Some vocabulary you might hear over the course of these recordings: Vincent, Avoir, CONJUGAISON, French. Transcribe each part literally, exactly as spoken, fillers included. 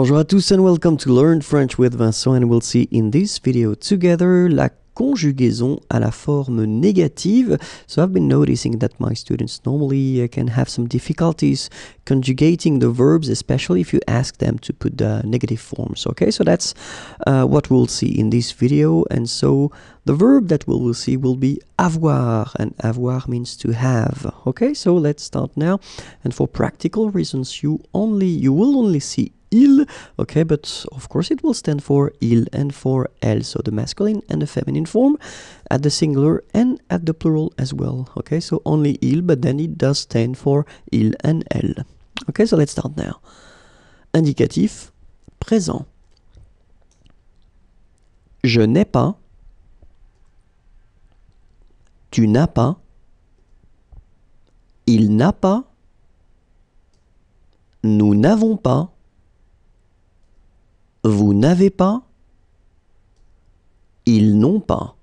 Bonjour à tous and welcome to Learn French with Vincent, and we'll see in this video together la conjugaison à la forme négative. So I've been noticing that my students normally can have some difficulties conjugating the verbs, especially if you ask them to put the negative forms. Okay, so that's uh, what we'll see in this video. And so the verb that we will see will be avoir, and avoir means to have. Okay, so let's start now. And for practical reasons, you only you will only see il, okay, but of course it will stand for il and for elle, so the masculine and the feminine form at the singular and at the plural as well, okay, so only il, but then it does stand for il and elle. Okay, so let's start now. Indicatif, présent. Je n'ai pas, tu n'as pas, il n'a pas, nous n'avons pas, vous n'avez pas, ils n'ont pas.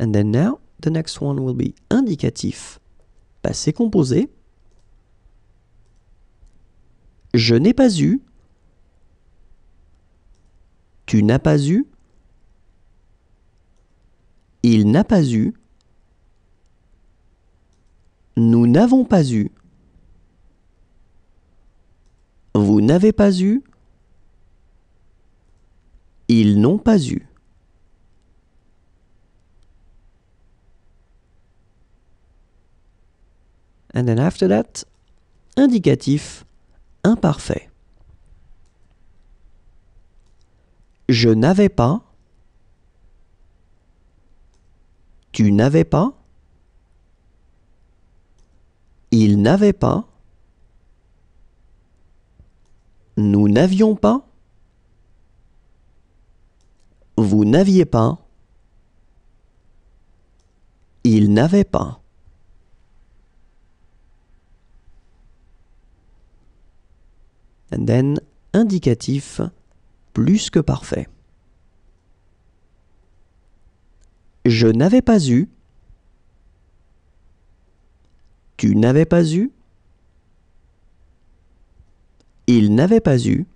And then now, the next one will be indicatif, passé composé. Je n'ai pas eu, tu n'as pas eu, il n'a pas eu, nous n'avons pas eu, vous n'avez pas eu, ils n'ont pas eu. And then after that, indicatif imparfait. Je n'avais pas, tu n'avais pas, il n'avait pas, nous n'avions pas, vous n'aviez pas, il n'avait pas. And then, indicatif plus que parfait. Je n'avais pas eu, tu n'avais pas eu, il n'avait pas eu,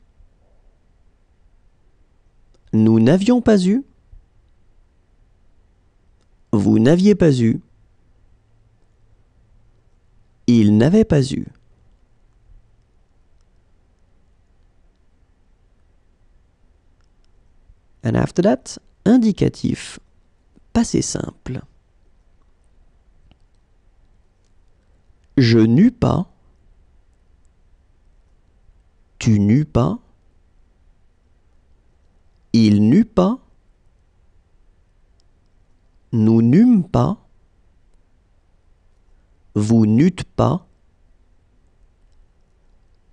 nous n'avions pas eu, vous n'aviez pas eu, il n'avait pas eu. And after that, indicatif passé simple. Je n'eus pas, tu n'eus pas, il n'eut pas, nous n'eûmes pas, vous n'eûtes pas,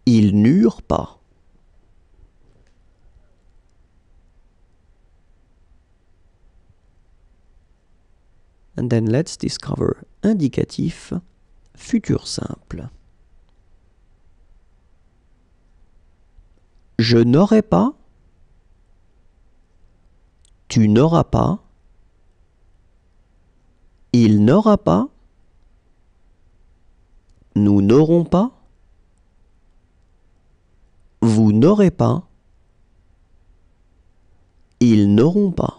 ils n'eurent pas. And then let's discover indicatif futur simple. Je n'aurai pas, tu n'auras pas, il n'aura pas, nous n'aurons pas, vous n'aurez pas, ils n'auront pas.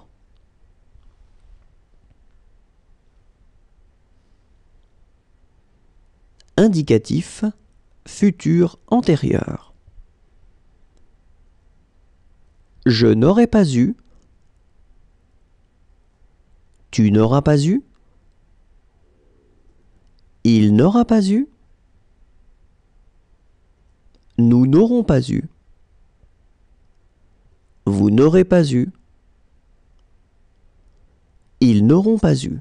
Indicatif futur antérieur. Je n'aurais pas eu, tu n'auras pas eu, il n'aura pas eu, nous n'aurons pas eu, vous n'aurez pas eu, ils n'auront pas eu.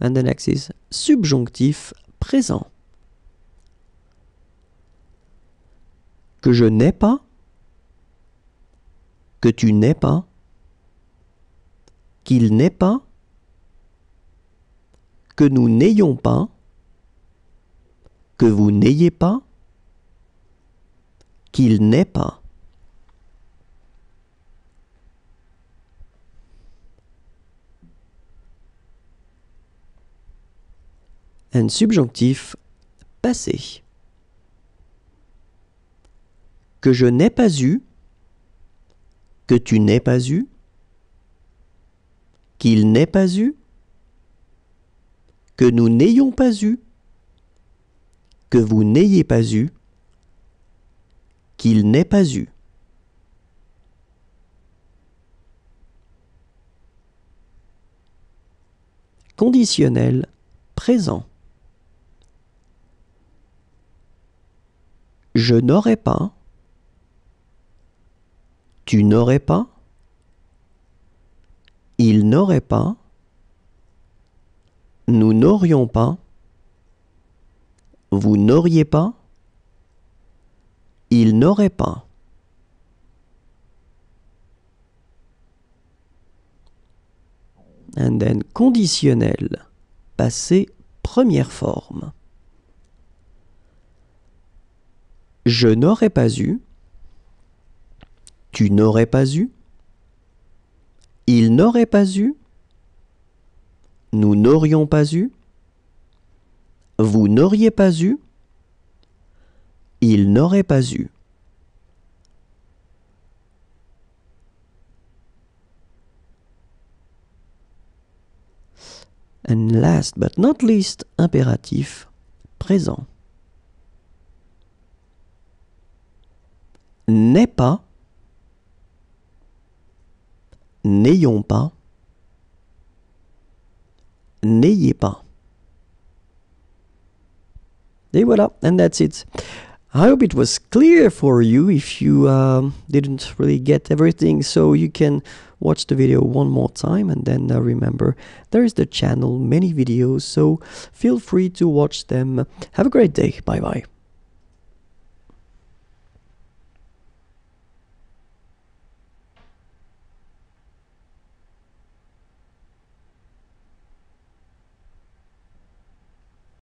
And the next is subjonctif présent. Que je n'ai pas, que tu n'aies pas, qu'il n'ait pas, que nous n'ayons pas, que vous n'ayez pas, qu'il n'ait pas. un subjonctif passé. Que je n'ai pas eu, que tu n'aies pas eu, qu'il n'ait pas eu, que nous n'ayons pas eu, que vous n'ayez pas eu, qu'il n'ait pas eu. Conditionnel présent. Je n'aurais pas, tu n'aurais pas, il n'aurait pas, nous n'aurions pas, vous n'auriez pas, il n'aurait pas. And then conditionnel, passé première forme. Je n'aurais pas eu, tu n'aurais pas eu, il n'aurait pas eu, nous n'aurions pas eu, vous n'auriez pas eu, il n'aurait pas eu. And last but not least, impératif présent. N'est pas, n'ayons pas, n'ayez pas. Et voilà, and that's it. I hope it was clear for you. If you uh, didn't really get everything, so you can watch the video one more time, and then uh, remember, there is the channel, many videos, so feel free to watch them. Have a great day. Bye bye.